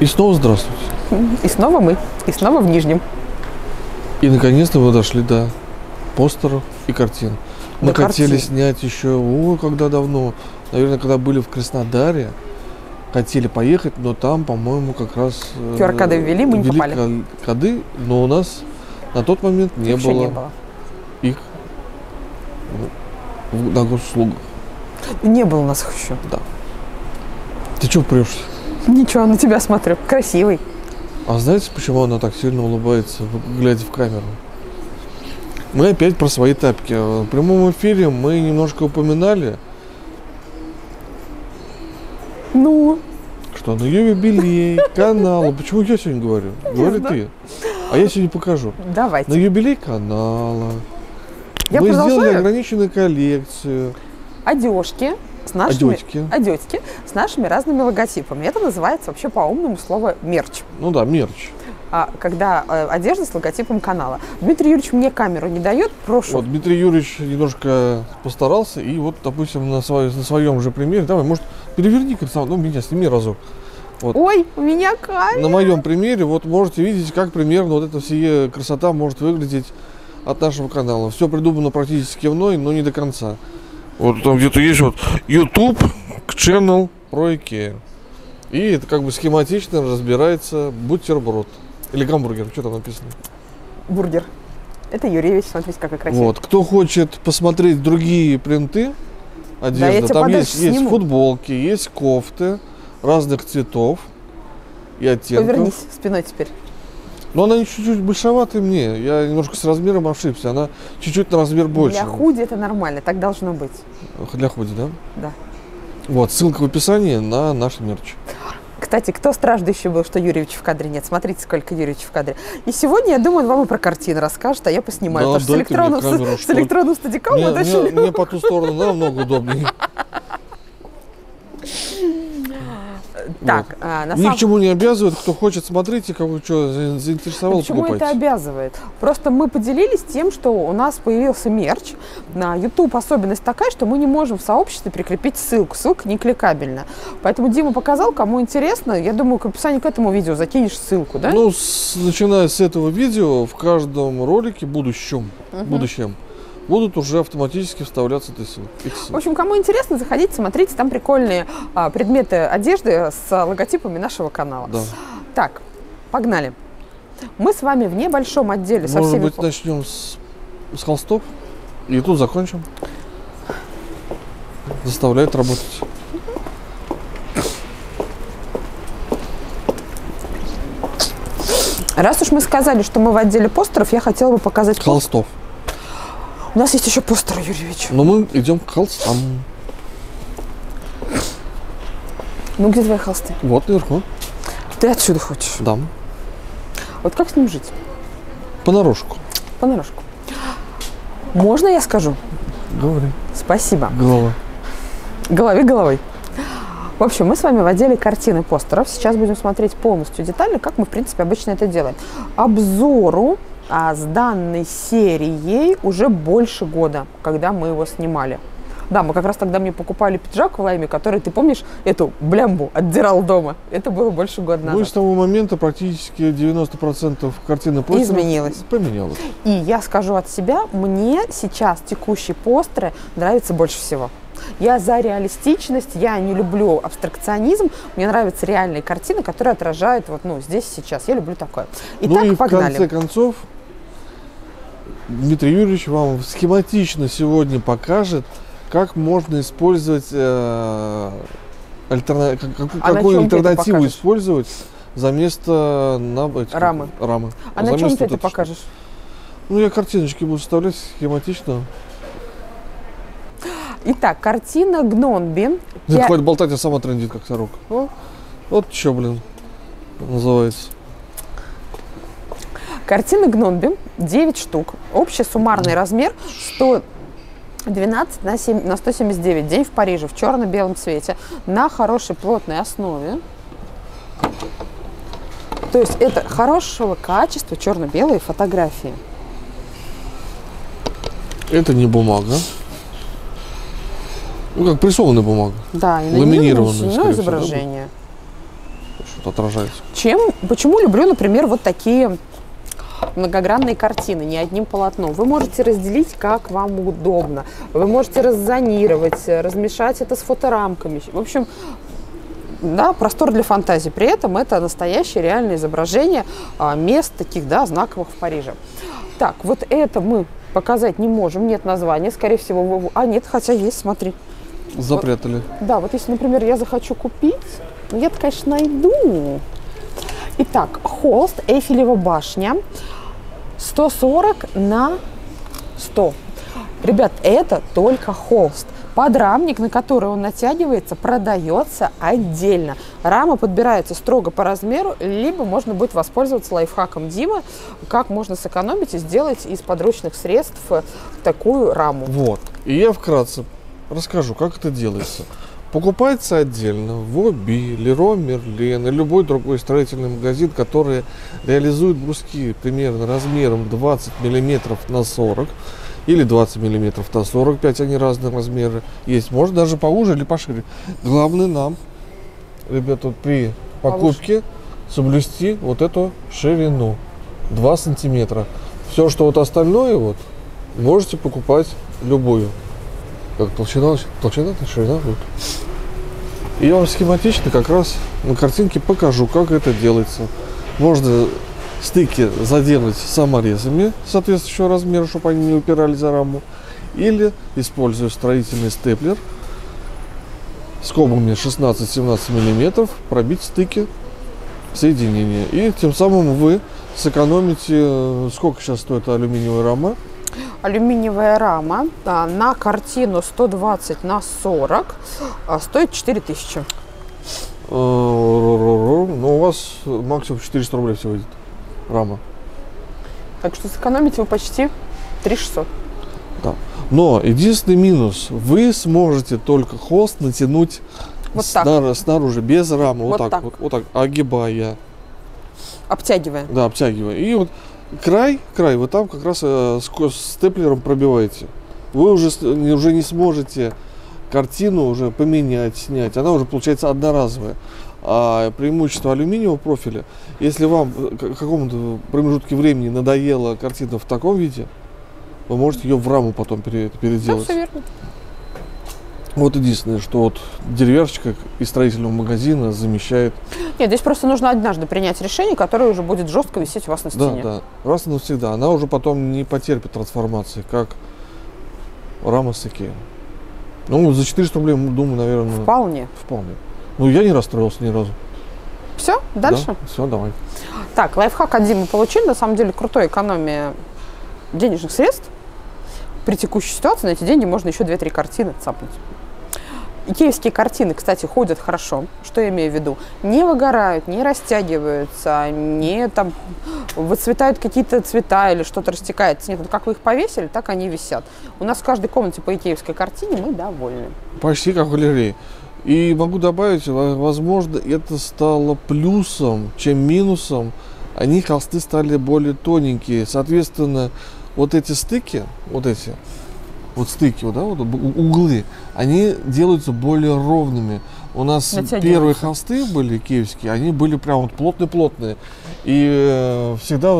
И снова здравствуйте. И снова мы. И снова в Нижнем. И наконец-то мы дошли до постеров и картин. Мы хотели снять еще, когда давно, наверное, когда были в Краснодаре, хотели поехать, но там, по-моему, как раз... QR-коды ввели, мы не попали. Коды, но у нас на тот момент не было их на госуслугах. Не было у нас их еще. Да. Ты чего прешься? Ничего, на тебя смотрю. Красивый. А знаете, почему она так сильно улыбается, глядя в камеру? Мы опять про свои тапки. В прямом эфире мы немножко упоминали. Ну? Что на ее юбилей канала. Почему я сегодня говорю? Говори ты. А я сегодня покажу. Давайте. На юбилей канала мы сделали ограниченную коллекцию. Одежки. Одетки с нашими разными логотипами. Это называется вообще по-умному слово мерч. Ну да, мерч. Когда одежда с логотипом канала. Дмитрий Юрьевич мне камеру не дает, прошу. Вот Дмитрий Юрьевич немножко постарался, и вот, допустим, на своем же примере, давай, может, переверни красавчик, меня сними разок. Вот. Ой, у меня камера. На моем примере, вот можете видеть, как примерно вот эта вся красота может выглядеть от нашего канала. Все придумано практически мной, но не до конца. Вот там где-то есть вот YouTube channel про IKEA. И это как бы схематично разбирается бутерброд. Или гамбургер, что там написано? Бургер. Это Юрьевич, смотрите, как красиво. Вот, кто хочет посмотреть другие принты одежды, да, там есть футболки, есть кофты разных цветов и оттенков. Повернись спиной теперь. Но она чуть-чуть большеватая мне, я немножко с размером ошибся, она чуть-чуть на размер больше. Для худи это нормально, так должно быть. Для худи, да? Да. Вот, ссылка в описании на наш мерч. Кстати, кто страждущий был, что Юрьевич в кадре нет? Смотрите, сколько Юрьевич в кадре. И сегодня, я думаю, он вам и про картины расскажет, а я поснимаю. Да, потому с электронным стадиком мы дошли. Мне по ту сторону намного удобнее. Так, вот. Ни к чему не обязывает, кто хочет, смотрите, кого что заинтересовало, покупайте. Почему это обязывает? Просто мы поделились тем, что у нас появился мерч. На YouTube особенность такая, что мы не можем в сообществе прикрепить ссылку. Ссылка не кликабельна. Поэтому Дима показал, кому интересно. Я думаю, к описанию к этому видео закинешь ссылку, да? Ну, начиная с этого видео, в каждом ролике будущем будут уже автоматически вставляться эти ссылки. В общем, кому интересно, заходите, смотрите, там прикольные предметы одежды с логотипами нашего канала. Да. Так, погнали. Мы с вами в небольшом отделе со всеми... Может быть, начнем с холстов и тут закончим. Заставляет работать. Раз уж мы сказали, что мы в отделе постеров, я хотела бы показать... Холстов. У нас есть еще постер, Юрьевич. Но мы идем к холстам. Ну, где твои холсты? Вот, наверху. Ты отсюда хочешь? Да. Вот как с ним жить? Понарошку. Понарошку. Можно я скажу? Говори. Спасибо. Голова. Голови головой. В общем, мы с вами в отделе картины постеров. Сейчас будем смотреть полностью детально, как мы, в принципе, обычно это делаем. Обзору. С данной серией уже больше года, когда мы его снимали. Да, мы как раз тогда мне покупали пиджак в лайме, который, ты помнишь, эту блямбу отдирал дома. Это было больше года назад. Ну и с того момента практически 90% картины постеров поменялось. И я скажу от себя, мне сейчас текущие постеры нравятся больше всего. Я за реалистичность, я не люблю абстракционизм, мне нравятся реальные картины, которые отражают вот, ну, здесь сейчас. Я люблю такое. Итак, ну и погнали. В конце концов, Дмитрий Юрьевич вам схематично сегодня покажет, как можно использовать, какую альтернативу использовать за место рамы. А на чем ты это покажешь? Ну, я картиночки буду вставлять схематично. Итак, картина Гномби. Я... Хватит болтать, а сама трендит, как сорока. О, вот что, блин, называется. Картина Гномби, 9 штук. Общий суммарный размер 112 на 179. День в Париже в черно-белом цвете на хорошей плотной основе. То есть это хорошего качества черно-белые фотографии. Это не бумага. Ну, как прессованная бумага. Да, и ламинированное изображение. тут отражается. Почему люблю, например, вот такие многогранные картины, не одним полотном. Вы можете разделить, как вам удобно. Вы можете раззонировать, размешать это с фоторамками. В общем, да, простор для фантазии. При этом это настоящее реальное изображение мест таких, да, знаковых в Париже. Так, вот это мы показать не можем, нет названия, скорее всего, вы... А, нет, хотя есть, смотри. Запрятали. Вот, да, вот если, например, я захочу купить, я это, конечно, найду. Итак, холст, Эйфелева башня, 140 на 100. Ребят, это только холст. Подрамник, на который он натягивается, продается отдельно. Рама подбирается строго по размеру, либо можно будет воспользоваться лайфхаком Димы, как можно сэкономить и сделать из подручных средств такую раму. Вот. И я вкратце расскажу, как это делается. Покупается отдельно в Оби, Леруа Мерлен и любой другой строительный магазин, который реализует бруски примерно размером 20 мм на 40 или 20 мм на 45, они разные размеры есть. Может даже поуже или пошире. Главное нам, ребята, при покупке соблюсти вот эту ширину 2 сантиметра. Все, что вот остальное, вот, можете покупать любую. Как толщина, ширина будет. И я вам схематично как раз на картинке покажу, как это делается. Можно стыки заделать саморезами соответствующего размера, чтобы они не упирались за раму, или используя строительный степлер скобами 16-17 мм пробить стыки соединения, и тем самым вы сэкономите. Сколько сейчас стоит алюминиевая рама? Алюминиевая рама на картину 120 на 40 стоит 4000. Но у вас максимум 400 рублей все выйдет рама. Так что сэкономите вы почти 3600. Да. Но единственный минус, вы сможете только холст натянуть вот снаружи, без рамы, вот так, огибая. Обтягивая. Да, обтягивая. И вот край вы там как раз с степлером пробиваете. Вы уже не сможете картину уже поменять, снять. Она уже получается одноразовая. А преимущество алюминиевого профиля, если вам в каком-то промежутке времени надоела картина в таком виде, вы можете ее в раму потом переделать. Да, все верно. Вот единственное, что вот деревяшечка из строительного магазина замещает. Нет, здесь просто нужно однажды принять решение, которое уже будет жестко висеть у вас на стене. Да, да. Раз и навсегда. Она уже потом не потерпит трансформации, как рама с IKEA. Ну, за 400 рублей, думаю, наверное... Вполне. Вполне. Ну, я не расстроился ни разу. Все? Дальше? Да, все, давай. Так, лайфхак от Димы получили. На самом деле, крутая экономия денежных средств. При текущей ситуации на эти деньги можно еще 2-3 картины цапнуть. Икеевские картины, кстати, ходят хорошо. Что я имею в виду? Не выгорают, не растягиваются, не там выцветают какие-то цвета или что-то растекается. Нет, ну, как вы их повесили, так они висят. У нас в каждой комнате по икеевской картине мы довольны. Почти как в галерее. И могу добавить, возможно, это стало плюсом, чем минусом. Они, холсты, стали более тоненькие. Соответственно, вот эти стыки, да, вот углы, они делаются более ровными. У нас первые холсты были киевские, они были прям вот плотные-плотные. И всегда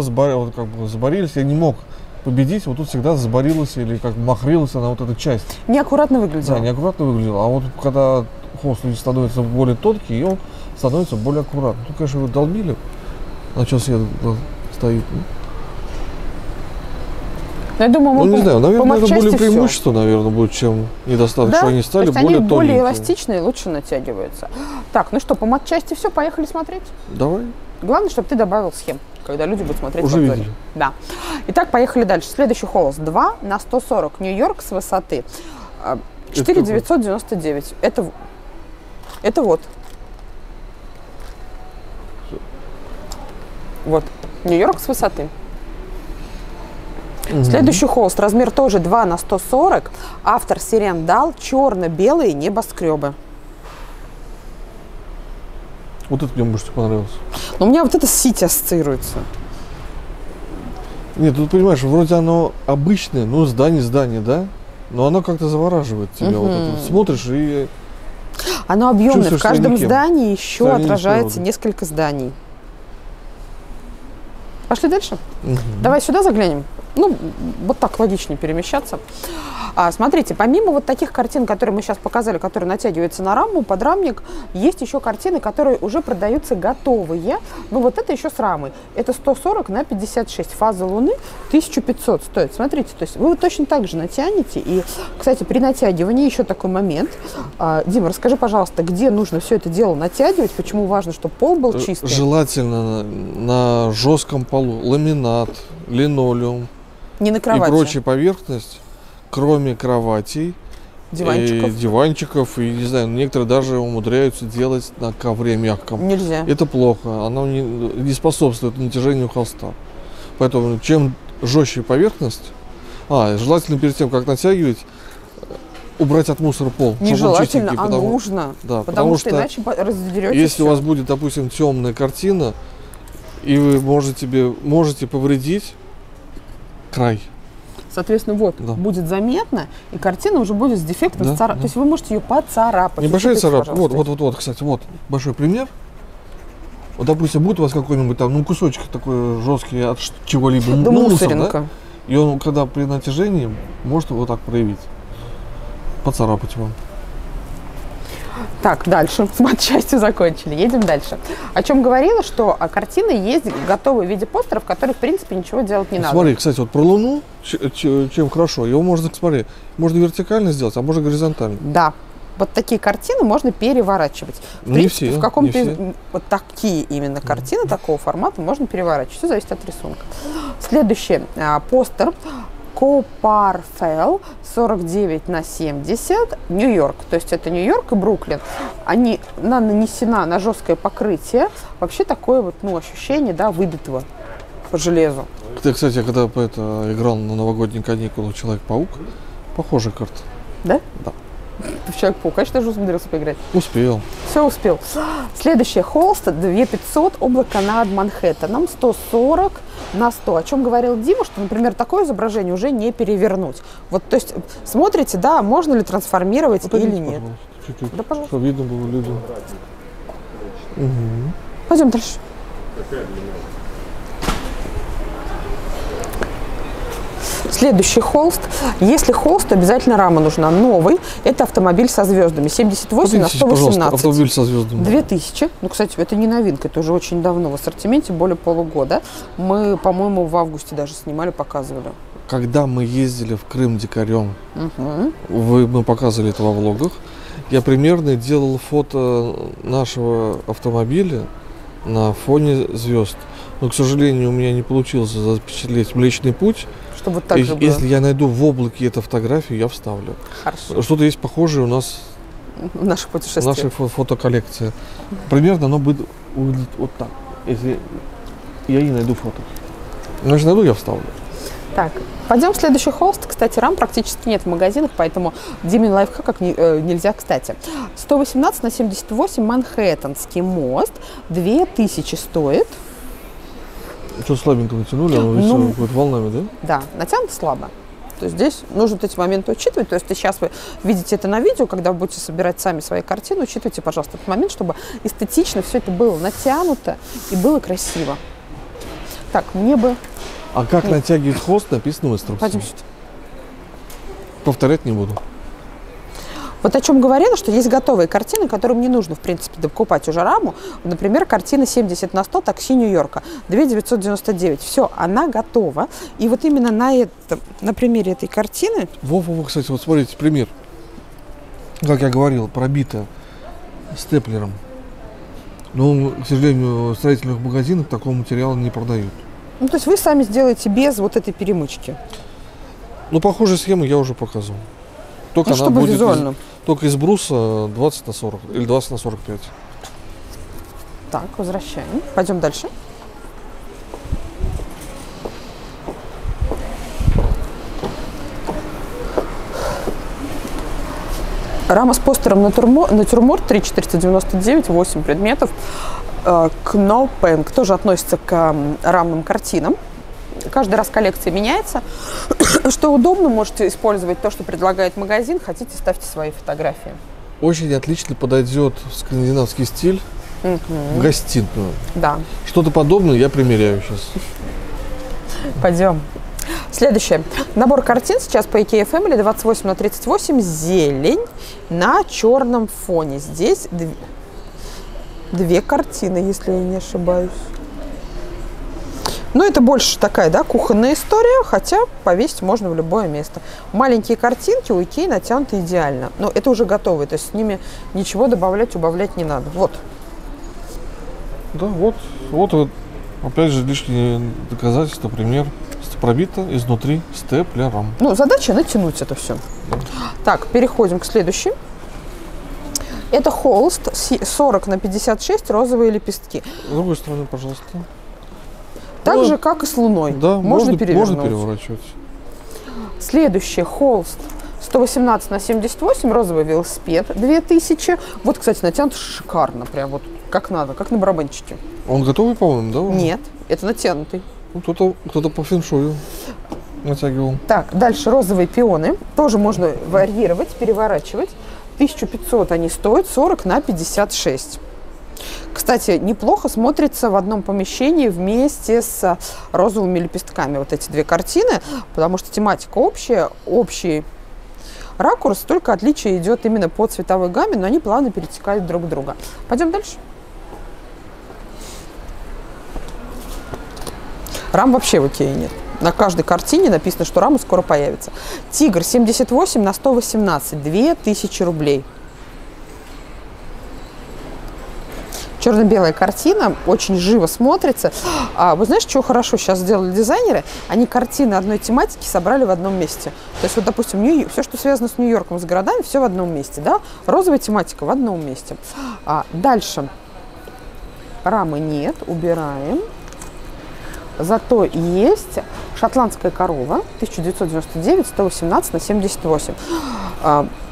как бы забарились, я не мог победить, вот тут всегда забарилась или как махрилась она вот эта часть. Неаккуратно выглядела. Да, неаккуратно выглядела. А вот когда холст становится более тонкий, и он становится более аккуратным. Тут, конечно, его долбили. А сейчас я стоит. Ну, я думаю, мы не знаю, наверное, более преимущество, наверное, будет, чем недостаток, да? Что они стали более тонкими. Они более эластичные, лучше натягиваются. Так, ну что, по матчасти все, поехали смотреть. Давай. Главное, чтобы ты добавил схем, когда люди будут смотреть в обзоре. Да. Итак, поехали дальше. Следующий холст 2 на 140. Нью-Йорк с высоты. 4999. Это вот. Вот. Нью-Йорк с высоты. Угу. Следующий холст. Размер тоже 2 на 140. Автор Сибериан Дал. Черно-белые небоскребы. Вот это мне больше понравилось. Но у меня вот это с Сити ассоциируется. Нет, тут понимаешь, вроде оно обычное, ну, здание, да? Но оно как-то завораживает тебя. Вот это. Смотришь и... Оно объемное. Чувствуешь, в каждом здании еще здание отражается еще несколько зданий. Пошли дальше. Угу. Давай сюда заглянем. Ну, вот так логичнее перемещаться. Смотрите, помимо вот таких картин, которые мы сейчас показали, которые натягиваются на раму, подрамник, есть еще картины, которые уже продаются готовые. Ну, вот это еще с рамой. Это 140 на 56. Фаза Луны 1500 стоит. Смотрите, то есть вы вот точно так же натянете. И, кстати, при натягивании еще такой момент. Дима, расскажи, пожалуйста, где нужно все это дело натягивать? Почему важно, чтобы пол был чистый? Желательно на жестком полу. Ламинат, линолеум. Не на кровати. И прочая поверхность. Кроме кроватей, диванчиков, и не знаю, некоторые даже умудряются делать на ковре мягком. Нельзя. Это плохо, оно не способствует натяжению холста. Поэтому чем жестче поверхность, желательно перед тем, как натягивать, убрать от мусора пол. Нежелательно, а нужно. Да, потому что иначе раздерете. Если у вас будет, допустим, темная картина, и вы можете повредить край. Соответственно, вот, будет заметно, и картина уже будет с дефектом. То есть вы можете ее поцарапать. Небольшая царапка. Вот, кстати, вот большой пример. Вот, допустим, будет у вас какой-нибудь там, кусочек такой жесткий от чего-либо. Да, мусоринка. Да? И он, когда при натяжении, может его так проявить. Поцарапать вам. Так, дальше. С матчастью закончили. Едем дальше. О чем говорила, что картины есть готовые в виде постеров, в которых, в принципе, ничего делать не надо. Смотри, кстати, вот про Луну, чем хорошо, его можно, смотри, можно вертикально сделать, а можно горизонтально. Да. Вот такие картины можно переворачивать. В принципе, в каком-то... Вот такие именно картины, такого формата можно переворачивать. Все зависит от рисунка. Следующий постер. Копарфелл 49 на 70, Нью-Йорк. То есть это Нью-Йорк и Бруклин. Они нанесена на жесткое покрытие. Вообще такое вот, ощущение, выбитого по железу. Ты, кстати, когда играл на новогодние каникулы «Человек-паук», похожая карта. Да? Да. В «Человек-паук», конечно, же умудрился поиграть. Успел. Все успел. Следующее. Холст 2500, облако над Манхэттеном, 140 на 100. О чем говорил Дима, что, например, такое изображение уже не перевернуть. Вот, то есть, смотрите, можно ли трансформировать или нет. Чуть-чуть, чтобы видно было людям. Угу. Пойдем дальше. Следующий холст. Если холст, то обязательно рама нужна. Новый. Это автомобиль со звездами. 78 на 118. Автомобиль со звездами. 2000. Ну, кстати, это не новинка. Это уже очень давно в ассортименте, более полугода. Мы, по-моему, в августе даже снимали, показывали. Когда мы ездили в Крым дикарем, мы показывали это во влогах, я примерно делал фото нашего автомобиля на фоне звезд. Но, к сожалению, у меня не получилось запечатлеть Млечный путь. Чтобы вот так же было. Если я найду в облаке эту фотографию, я вставлю. Хорошо. Что-то есть похожее у нас в нашей фотоколлекции. Примерно оно будет выглядеть вот так. Если я не найду фото. Значит, найду, я вставлю. Так, пойдем в следующий холст. Кстати, рам практически нет в магазинах, поэтому Димин лайфхак как нельзя, кстати. 118 на 78 Манхэттенский мост. 2000 стоит. Что, слабенько натянули, оно висит волнами, да? Да, натянуто слабо. То есть здесь нужно эти моменты учитывать. То есть сейчас вы видите это на видео, когда вы будете собирать сами свои картины, учитывайте, пожалуйста, этот момент, чтобы эстетично все это было натянуто и было красиво. Так, мне бы... А как натягивать холст, написано в инструкции. Повторять не буду. Вот о чем говорила, что есть готовые картины, которым не нужно, в принципе, докупать уже раму. Например, картина 70 на 100 «Такси Нью-Йорка», 2999. Все, она готова. И вот именно на примере этой картины... Во-во-во, кстати, вот смотрите, пример. Как я говорил, пробито степлером. Но, к сожалению, в строительных магазинах такого материала не продают. Ну, то есть вы сами сделаете без вот этой перемычки. Ну, похожую схему я уже показывал. Только она будет визуально. Только из бруса 20 на 40 или 20 на 45. Так, возвращаем. Пойдем дальше. Рама с постером натюрморт 3499, 8 предметов. Кноппинг тоже относится к рамным картинам. Каждый раз коллекция меняется. Что удобно, можете использовать то, что предлагает магазин. Хотите, ставьте свои фотографии. очень отлично подойдет скандинавский стиль в гостиную. Да. Что-то подобное я примеряю сейчас. Пойдем. Следующее. Набор картин сейчас по IKEA Family 28×38. Зелень на черном фоне. Здесь две картины, если я не ошибаюсь. Но это больше такая, да, кухонная история, хотя повесить можно в любое место. Маленькие картинки у IKEA натянуты идеально. Но это уже готовые, то есть с ними ничего добавлять, убавлять не надо. Вот. Да, вот. Опять же, лишнее доказательство, пример. Пробито изнутри степлером. Ну, задача натянуть это все. Да. Так, переходим к следующей. Это холст 40×56, розовые лепестки. С другой стороны, пожалуйста. Так же, как и с луной. Да, можно перевернуть. Можно переворачивать. Следующее, холст 118×78, розовый велосипед 2000. Вот, кстати, натянут шикарно, прям вот как надо, как на барабанчике. Он готовый, по-моему, да? Нет, это натянутый. Кто-то по феншую натягивал. Так, дальше розовые пионы. Тоже можно варьировать, переворачивать. 1500 они стоят, 40×56. Кстати, неплохо смотрится в одном помещении вместе с розовыми лепестками вот эти две картины, потому что тематика общая, общий ракурс, только отличие идет именно по цветовой гамме, но они плавно перетекают друг в друга. Пойдем дальше. Рам вообще в IKEA нет. На каждой картине написано, что рама скоро появится. Тигр 78×118, 2000 рублей. Черно-белая картина, очень живо смотрится. А, вы знаете, что хорошо сейчас сделали дизайнеры? Они картины одной тематики собрали в одном месте. То есть, вот, допустим, все, что связано с Нью-Йорком, с городами, все в одном месте. Да? Розовая тематика в одном месте. А, дальше. Рамы нет, убираем. Зато есть шотландская корова 1999, 118×78.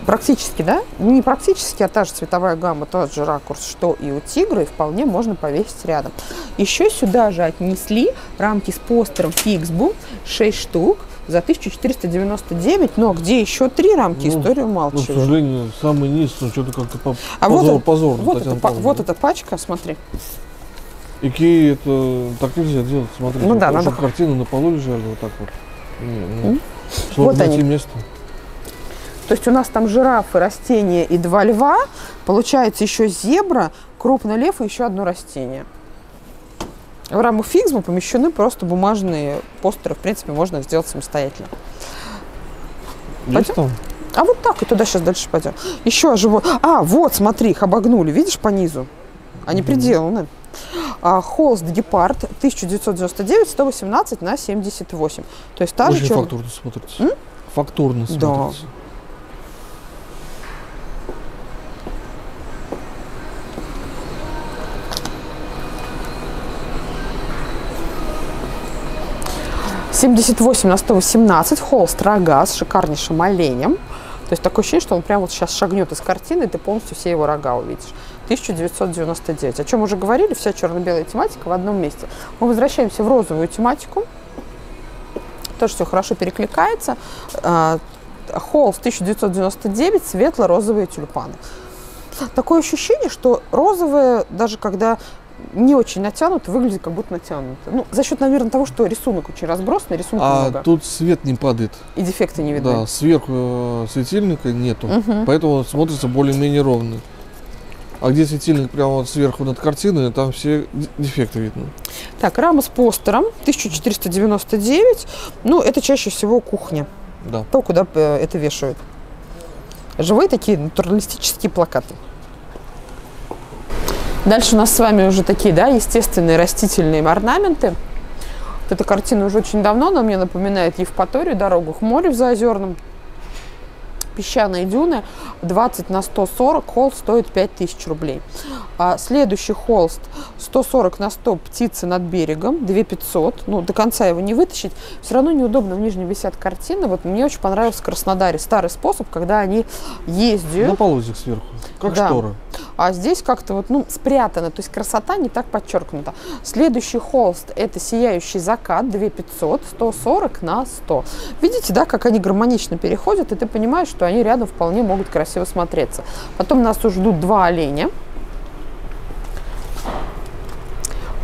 Практически, да? Не практически, а та же цветовая гамма, тот же ракурс, что и у тигра, и вполне можно повесить рядом. Еще сюда же отнесли рамки с постером Фиксбу, 6 штук за 1499, но где еще 3 рамки, ну, историю умалчивает. Ну, к сожалению, самый низ, ну, что-то как-то позорно. Вот эта пачка, смотри. IKEA, это так нельзя делать, смотрите. Ну да, надо. Картины на полу лежали вот так вот. Нет. Вот они. Место. То есть у нас там жирафы, растения и 2 льва. Получается еще зебра, крупный лев и еще одно растение. В раму Фиксбу помещены просто бумажные постеры. В принципе, можно сделать самостоятельно. Есть там? А вот так и туда сейчас дальше пойдем. Еще живой. А, вот, смотри, их обогнули. Видишь по низу? Они приделаны. Холст гепард 1999, 118×78. То есть та же черная. Фактурно смотрится. Фактурно смотрится. Да. – 78×118, холст рога с шикарнейшим оленем. То есть такое ощущение, что он прямо вот сейчас шагнет из картины, и ты полностью все его рога увидишь. 1999. О чем уже говорили, вся черно-белая тематика в одном месте. Мы возвращаемся в розовую тематику. Тоже все хорошо перекликается. Холст 1999, светло-розовые тюльпаны. Такое ощущение, что розовые, даже когда не очень натянуты, выглядит как будто натянуты. Ну, за счет, наверное, того, что рисунок очень разбросанный, рисунок много. Тут свет не падает. И дефекты не видны. Да, сверху светильника нету, поэтому смотрится более-менее ровно. А где светильник прямо вот сверху над картиной, там все дефекты видно. Так, рама с постером 1499. Ну, это чаще всего кухня. Да. То, куда это вешают. Живые такие натуралистические плакаты. Дальше у нас с вами уже такие, да, естественные растительные орнаменты. Вот эта картина уже очень давно, она мне напоминает Евпаторию, дорогу к морю в Заозерном. Песчаные дюны 20×140, холст стоит 5000 рублей. Следующий холст 140×100, птицы над берегом, 2500. Ну, до конца его не вытащить. Все равно неудобно, в нижнем висят картины. Вот мне очень понравился в Краснодаре старый способ, когда они ездят. На полозик сверху, как шторы. А здесь как-то вот, ну, спрятано, то есть красота не так подчеркнута. Следующий холст – это сияющий закат, 2500, 140×100. Видите, да, как они гармонично переходят, и ты понимаешь, что они рядом вполне могут красиво смотреться. Потом нас уже ждут два оленя.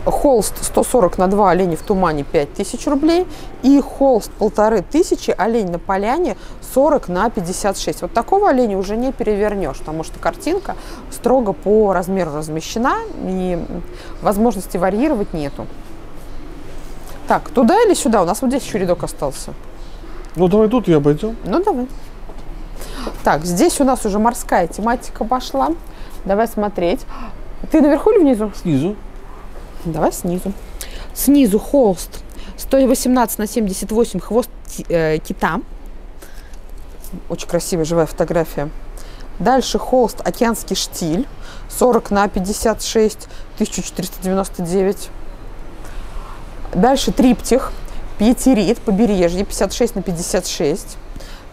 Холст 140 на 2 оленя в тумане 5000 рублей. И холст 1500, олень на поляне 40 на 56. Вот такого оленя уже не перевернешь, потому что картинка строго по размеру размещена и возможности варьировать нету. Так, туда или сюда? У нас вот здесь еще рядок остался. Ну давай тут я обойдем. Ну давай. Так, здесь у нас уже морская тематика пошла. Давай смотреть. Ты наверху или внизу? Снизу. Давай снизу. Снизу холст 118 на 78, хвост кита. Очень красивая живая фотография. Дальше холст океанский штиль 40 на 56, 1499. Дальше триптих пьетерит побережье 56 на 56,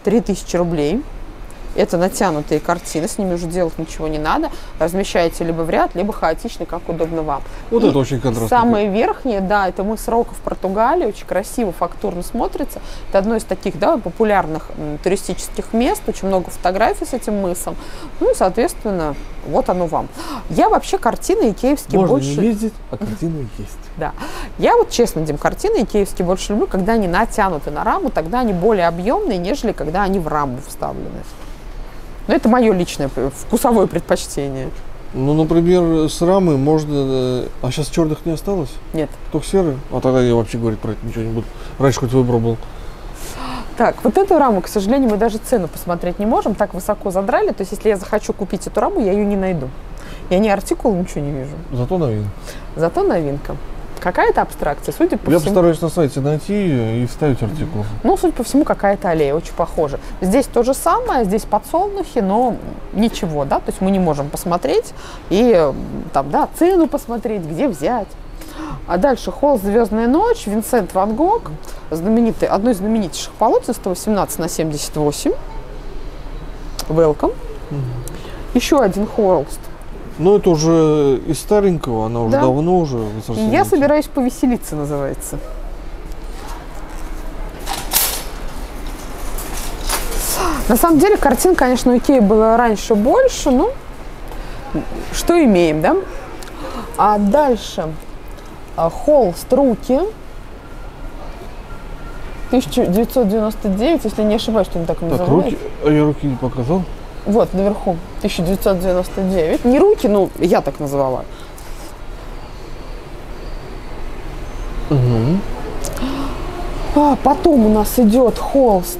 3000 рублей. Это натянутые картины, с ними уже делать ничего не надо. Размещаете либо в ряд, либо хаотично, как удобно вам. Вот и это очень контрастно. Самые верхние, да, это мыс Рокко в Португалии, очень красиво, фактурно смотрится. Это одно из таких, да, популярных туристических мест, очень много фотографий с этим мысом. Ну и, соответственно, вот оно вам. Я вообще картины икеевские можно больше... Можно не ездить, а картины есть. Да. Я вот, честно, Дим, картины икеевские больше люблю, когда они натянуты на раму, тогда они более объемные, нежели когда они в раму вставлены. Но это мое личное вкусовое предпочтение. Ну, например, с рамы можно... А сейчас черных не осталось? Нет. Только серые? А тогда я вообще говорить про это ничего не буду. Раньше хоть выбрал. Так, вот эту раму, к сожалению, мы даже цену посмотреть не можем. Так высоко задрали. То есть, если я захочу купить эту раму, я ее не найду. Я ни артикул, ничего не вижу. Зато новинка. Зато новинка. Какая-то абстракция, судя по всему. Я постараюсь на сайте найти ее и вставить артикул. Ну, судя по всему, какая-то аллея, очень похожа. Здесь то же самое, здесь подсолнухи, но ничего, да, то есть мы не можем посмотреть и там, да, цену посмотреть, где взять. А дальше холст «Звездная ночь», Винсент Ван Гог, знаменитый, одно из знаменитейших полотен, 118 на 78. Welcome. Еще один холст. Ну, это уже из старенького, она уже, да, давно уже. Я собираюсь повеселиться, называется. На самом деле, картин, конечно, у Икеи было раньше больше, но что имеем, да? А дальше холст руки. 1999, если не ошибаюсь, что он так и называется. Руки, а я руки не показал. Вот, наверху, 1999. Не руки, ну, я так называла. Угу. А потом у нас идет холст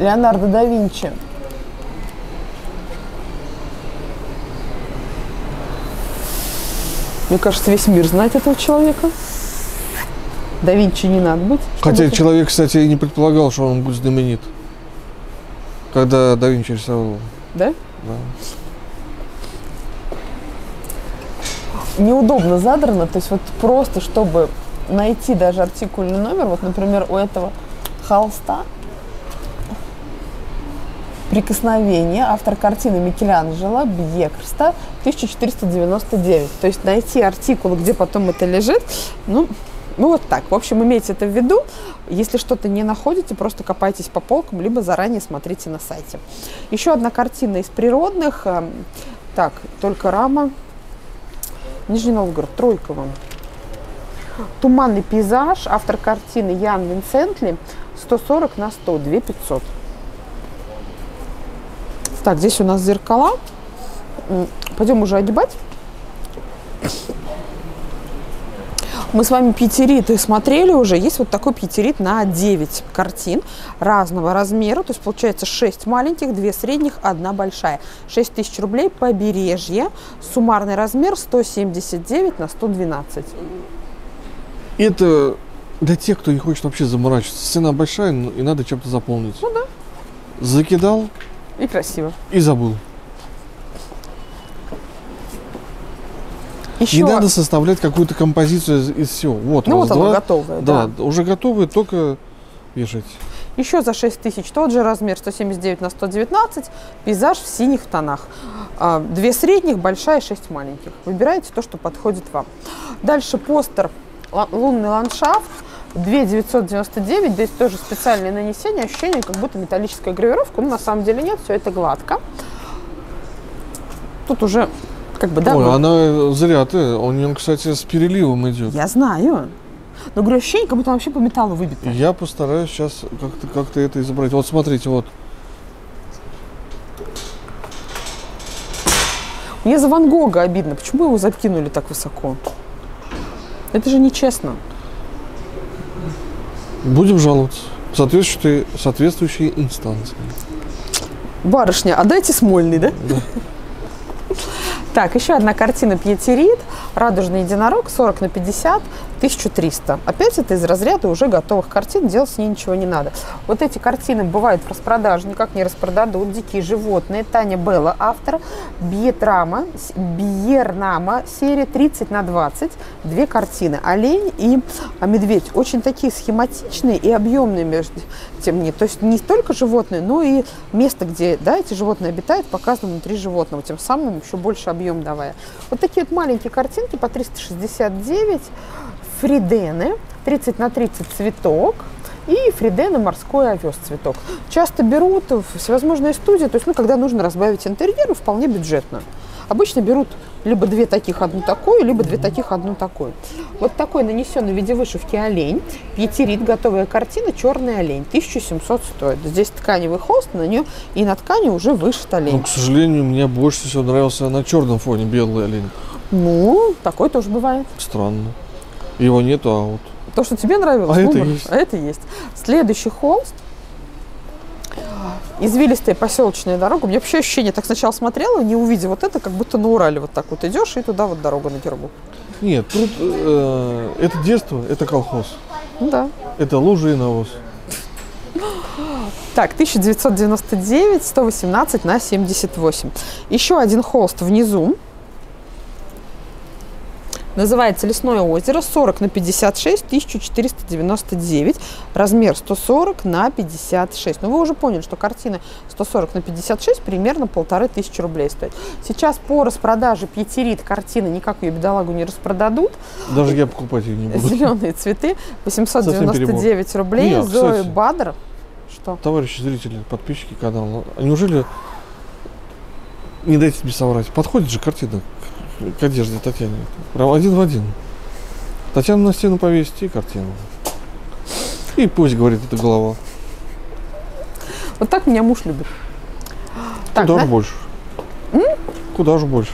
Леонардо да Винчи. Мне кажется, весь мир знает этого человека. Да Винчи не надо быть. Хотя человек, кстати, и не предполагал, что он будет знаменит. Когда да Винчи рисовал. Да? Да. Неудобно задрано, то есть вот просто, чтобы найти даже артикульный номер, вот, например, у этого холста «Прикосновение», автор картины Микеланджело, Бьекрста, 1499. То есть найти артикул, где потом это лежит, ну вот так. В общем, имейте это в виду. Если что-то не находите, просто копайтесь по полкам, либо заранее смотрите на сайте. Еще одна картина из природных. Так, только рама. Нижний Новгород, тройка вам. Туманный пейзаж. Автор картины Ян Винсентли. 140 на 100, 2500. Так, здесь у нас зеркала. Пойдем уже огибать. Мы с вами пьетериты смотрели уже. Есть вот такой пьетерит на 9 картин разного размера. То есть получается 6 маленьких, 2 средних, 1 большая. 6000 рублей, побережье. Суммарный размер 179 на 112. Это для тех, кто не хочет вообще заморачиваться. Стена большая, и надо чем-то заполнить. Ну да. Закидал. И красиво. И забыл. Еще... Не надо составлять какую-то композицию из всего. Вот, ну, вот оно готовое. Да, да, уже готовое, только вешать. Еще за 6000 тот же размер, 179 на 119, пейзаж в синих тонах. 2 средних, большая, 6 маленьких. Выбирайте то, что подходит вам. Дальше постер «Лунный ландшафт». 2999, здесь тоже специальное нанесение, ощущение, как будто металлическая гравировка, но на самом деле нет, все это гладко. Тут уже как бы, да? Ой, ну... она зря ты, он, кстати, с переливом идет. Я знаю. Но, говорю, ощущение, как будто вообще по металлу выбито. Я постараюсь сейчас как-то это изобразить. Вот, смотрите, вот. Мне за Ван Гога обидно. Почему его закинули так высоко? Это же нечестно. Будем жаловаться. Соответствующие инстанции. Барышня, а дайте смольный, да? Да. Так, еще одна картина «Пьетерит», «Радужный единорог», 40×50, 1300. Опять это из разряда уже готовых картин, делать с ней ничего не надо. Вот эти картины бывают в распродаже, никак не распродадут. «Дикие животные», Таня Белла, автор, «Бьернама», серия 30×20, две картины, «Олень» и «Медведь». Очень такие схематичные и объемные, между тем, то есть не только животные, но и место, где, да, эти животные обитают, показано внутри животного, тем самым еще больше объем давая. Вот такие вот маленькие картинки по 369, фридены, 30×30 цветок и фридены морской овес цветок. Часто берут всевозможные студии, то есть, ну, когда нужно разбавить интерьер, вполне бюджетно. Обычно берут либо две таких, одну такую, либо две таких, одну такую. Вот такой нанесенный в виде вышивки олень. Пьетерит, готовая картина, черный олень. 1700 стоит. Здесь тканевый холст, на нее и на ткани уже вышит олень. Но, к сожалению, мне больше всего нравился на черном фоне белый олень. Ну, такой тоже бывает. Странно. Его нету, а вот... То, что тебе нравилось, а это есть. А это есть. Следующий холст. Извилистая поселочная дорога. У меня вообще ощущение, так сначала смотрела, не увидев вот это, как будто на Урале вот так вот идешь, и туда вот дорога на Гербу. Нет, тут это детство, это колхоз. Да. Это лужи и навоз. Так, 1999, 118×78. Еще один холст внизу. Называется «Лесное озеро», 40×56, 1499, размер 140×56. Но вы уже поняли, что картина 140×56 примерно 1500 рублей стоит. Сейчас по распродаже «Пьетерит» картины никак ее, бедолагу, не распродадут. Даже я покупать ее не буду. «Зеленые цветы», 899 рублей. Нет, Зои, кстати, Бадр. Что? Товарищи зрители, подписчики канала, неужели, не дайте мне соврать, подходит же картина к одежде Татьяны. Прям один в один. Татьяну на стену повесить и картину. И пусть говорит эта голова. Вот так меня муж любит. Куда же больше? Куда же больше?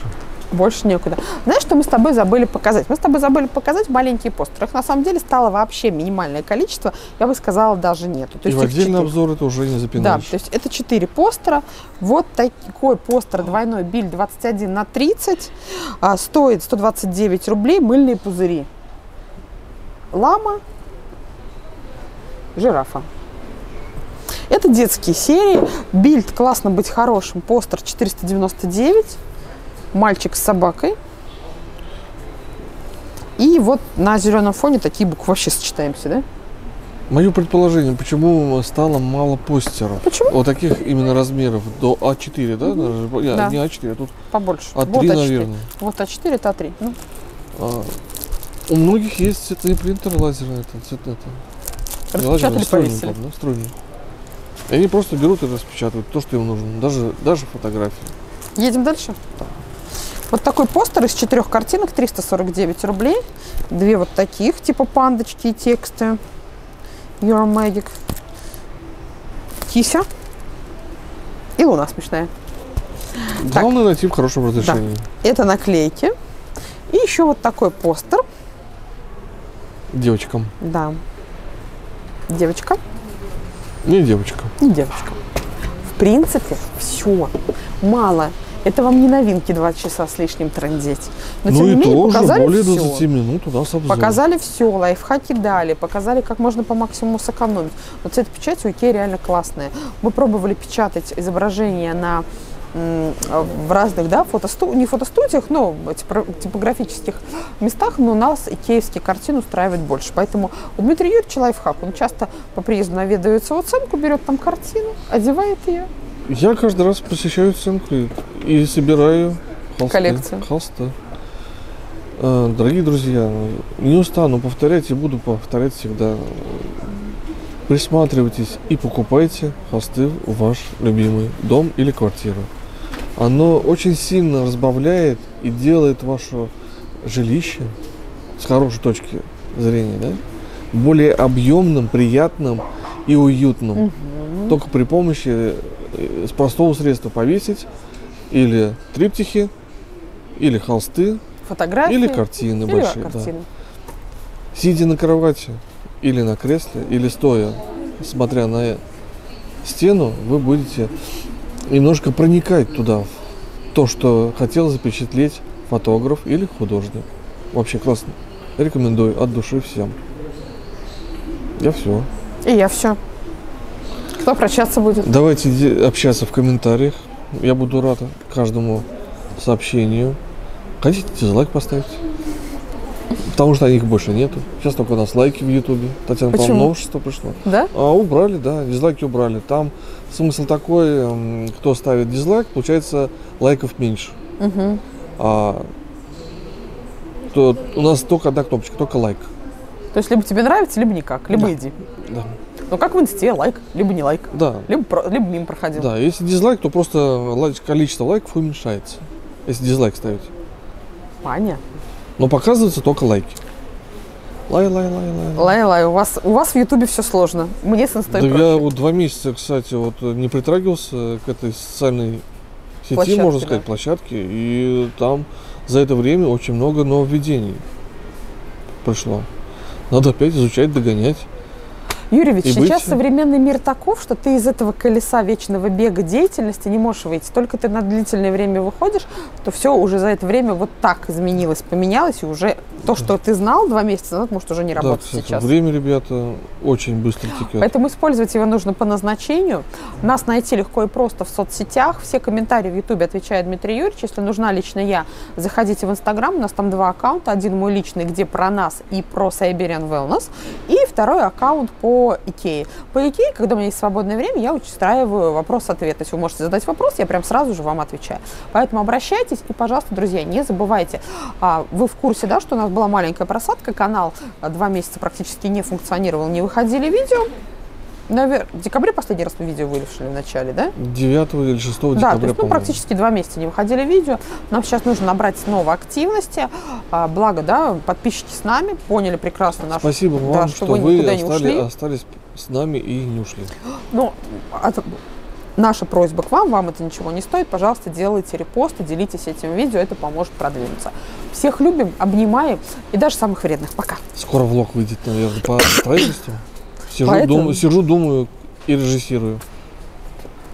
Больше некуда. Знаешь, что мы с тобой забыли показать? Мы с тобой забыли показать маленькие постеры. Их на самом деле стало вообще минимальное количество. Я бы сказала, даже нету. То есть в отдельный обзор это уже не запинаешь. Да, то есть это 4 постера. Вот такой постер двойной бильд 21×30. Стоит 129 рублей. Мыльные пузыри. Лама. Жирафа. Это детские серии. Бильд «Классно быть хорошим». Постер 499. Мальчик с собакой. И вот на зеленом фоне такие буквы вообще сочетаемся, да? Мое предположение, почему стало мало постеров. Почему? Вот таких именно размеров до А4, да? Угу. Даже, да. Не А4, а тут побольше. А3, вот А4, наверное. Вот А4, это А3. Ну. У многих есть цветные принтеры лазерные. Распечатали, повесили. И они просто берут и распечатывают то, что им нужно. Даже фотографии. Едем дальше? Да. Вот такой постер из 4 картинок, 349 рублей. Две вот таких, типа пандочки и тексты. Your Magic. Кися. И луна смешная. Главное найти в хорошем разрешении. Да. Это наклейки. И еще вот такой постер. Девочкам. Да. Девочка. Не девочка. Не девочка. В принципе, все. Мало. Это вам не новинки 2 часа с лишним трындеть. Но, тем не менее, показали более 20 все. Минут у нас обзор. Показали все, лайфхаки дали, показали, как можно по максимуму сэкономить. Вот цветопечать у IKEA реально классная. Мы пробовали печатать изображения на, в разных, да, не фотостудиях, но типографических местах, но у нас икеевские картины устраивают больше. Поэтому у Дмитрия Юрьевича лайфхак. Он часто по приезду наведывается в оценку, берет там картину, одевает ее. Я каждый раз посещаю центры и собираю холсты. Коллекцию. Холсты. Дорогие друзья, не устану повторять и буду повторять всегда. Присматривайтесь и покупайте хосты в ваш любимый дом или квартиру. Оно очень сильно разбавляет и делает ваше жилище с хорошей точки зрения, да, более объемным, приятным и уютным. Угу. Только при помощи с простого средства повесить или триптихи, или холсты. Фотографии или картины большие, картины. Да. Сидя на кровати или на кресле, или стоя, смотря на стену, вы будете немножко проникать туда, в то, что хотел запечатлеть фотограф или художник. Вообще классно. Рекомендую от души всем. Я все. И я все. Кто прощаться будет? Давайте общаться в комментариях. Я буду рад каждому сообщению. Хотите дизлайк поставить? Потому что их больше нету. Сейчас только у нас лайки в Ютубе. Татьяна Павловна, новшество пришло. Да? Убрали, да, дизлайки убрали. Там смысл такой, кто ставит дизлайк, получается лайков меньше. Угу. То у нас только одна кнопочка, только лайк. То есть либо тебе нравится, либо никак, либо да. Иди. Да. Ну как в инсте, лайк, либо не лайк, да. либо мимо проходил. Да, если дизлайк, то просто количество лайков уменьшается, если дизлайк ставить. Понятно. Но показываются только лайки. Лай-лай-лай-лай. Лай-лай. У вас в Ютубе все сложно. Мне с инстаграмом. Да я вот 2 месяца, кстати, вот не притрагивался к этой социальной сети, площадки, можно сказать, да. Площадке. И там за это время очень много нововведений пришло. Надо опять изучать, догонять. Юрьевич, сейчас современный мир таков, что ты из этого колеса вечного бега деятельности не можешь выйти. Только ты на длительное время выходишь, то все уже за это время вот так изменилось, поменялось, и уже то, что ты знал 2 месяца назад, может уже не работать да, сейчас. Время, ребята, очень быстро текет. Поэтому использовать его нужно по назначению. Нас найти легко и просто в соцсетях. Все комментарии в Ютубе отвечает Дмитрий Юрьевич. Если нужна лично я, заходите в Инстаграм. У нас там 2 аккаунта. Один мой личный, где про нас и про Siberian Wellness. И второй аккаунт по IKEA. По IKEA, когда у меня есть свободное время, я устраиваю вопрос-ответ. То есть вы можете задать вопрос, я прям сразу же вам отвечаю. Поэтому обращайтесь и, пожалуйста, друзья, не забывайте. Вы в курсе, да, что у нас была маленькая просадка, канал 2 месяца практически не функционировал, не выходили видео. Наверное, в декабре последний раз мы видео вылезли в начале, да? 9 или 6 декабря, да, то есть, ну, практически 2 месяца не выходили видео. Нам сейчас нужно набрать снова активности. Благо, да, подписчики с нами, поняли прекрасно нашу... Спасибо да, вам, что вы никуда не остались с нами и не ушли. Ну, наша просьба к вам это ничего не стоит. Пожалуйста, делайте репосты, делитесь этим видео, это поможет продвинуться. Всех любим, обнимаем и даже самых вредных. Пока. Скоро влог выйдет, наверное, по строительству. Сижу, думаю и режиссирую.